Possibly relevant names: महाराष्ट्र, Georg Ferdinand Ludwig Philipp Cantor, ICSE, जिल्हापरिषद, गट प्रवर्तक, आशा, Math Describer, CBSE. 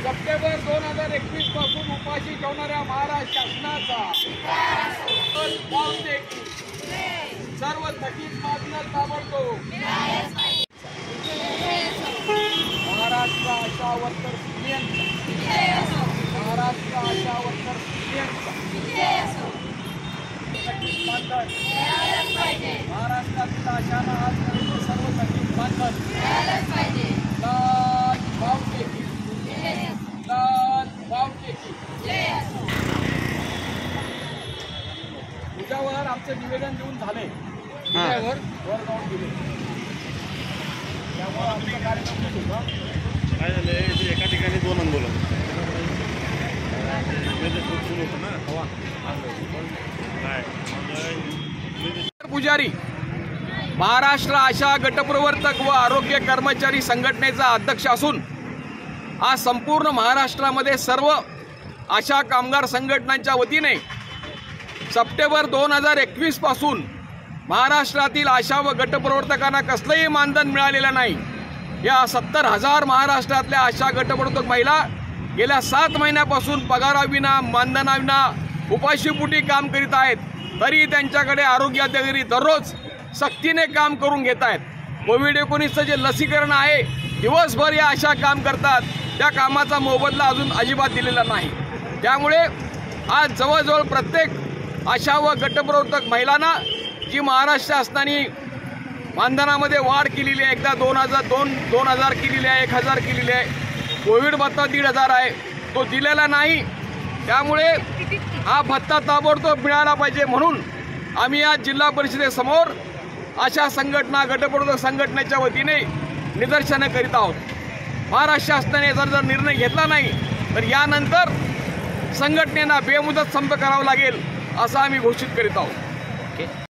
September 2021 पासून उपाशी ठेवणाऱ्या महाराष्ट्र शासनाचा सर्व थकीत मागण्या ताबडतोब महाराष्ट्र आशा वर्कर महाराष्ट्रातील आशाने आज सर्व थकीत उद्यावर आमचे निवेदन देऊन झाले त्यावर वर जाऊन दिले त्यामुळे आपले कार्यक्रम सुद्धा काय झाले एका ठिकाणी दोन आंदोलन पुजारी महाराष्ट्र आशा गटप्रवर्तक व आरोग्य कर्मचारी संघटनेचा अध्यक्ष असून आज संपूर्ण महाराष्ट्रामध्ये सर्व आशा कामगार संघटनांच्या वतीने सप्टेंबर 2021 पासून महाराष्ट्रातील आशा व गटप्रवर्तकांना कसलेही मानधन मिळालेले नाही। या 70,000 महाराष्ट्रातल्या आशा गटप्रवर्तक महिला गेल्या 7 महिन्यापासून पगाराविना मानधनाविना उपाशीपोटी काम करीत आहेत। तरी त्यांच्याकडे आरोग्य अधिकारी दररोज सक्तीने काम करून घेत आहेत। कोविड-19 जे लसीकरण आहे दिवसभर या आशा काम करतात, त्या कामाचा मोबदला अजून अजिबात दिलेला नाही। त्यामुळे आज जवळजवळ प्रत्येक आशा व गटप्रवर्तक महिलांना जी महाराष्ट्र शासनाने मानधनामध्ये वाढ केलेली आहे, एकदा 2,000 केलेली आहे, 1,000 केलेली आहे, कोविड भत्ता 1,500 आहे, तो दिलेला नाही। त्यामुळे हा भत्ता ताबडतोब मिळाला पाहिजे म्हणून आम्ही आज जिल्हा परिषदेसमोर आशा संघटना गटप्रवर्तक संघटनेच्या वतीने निदर्शनं करीत आहोत। महाराष्ट्र शासनाने जर निर्णय घेतला नाही तर यानंतर संघटनेला बेमुदत संप करावा लागेल असं आम्ही घोषित करीत आहोत।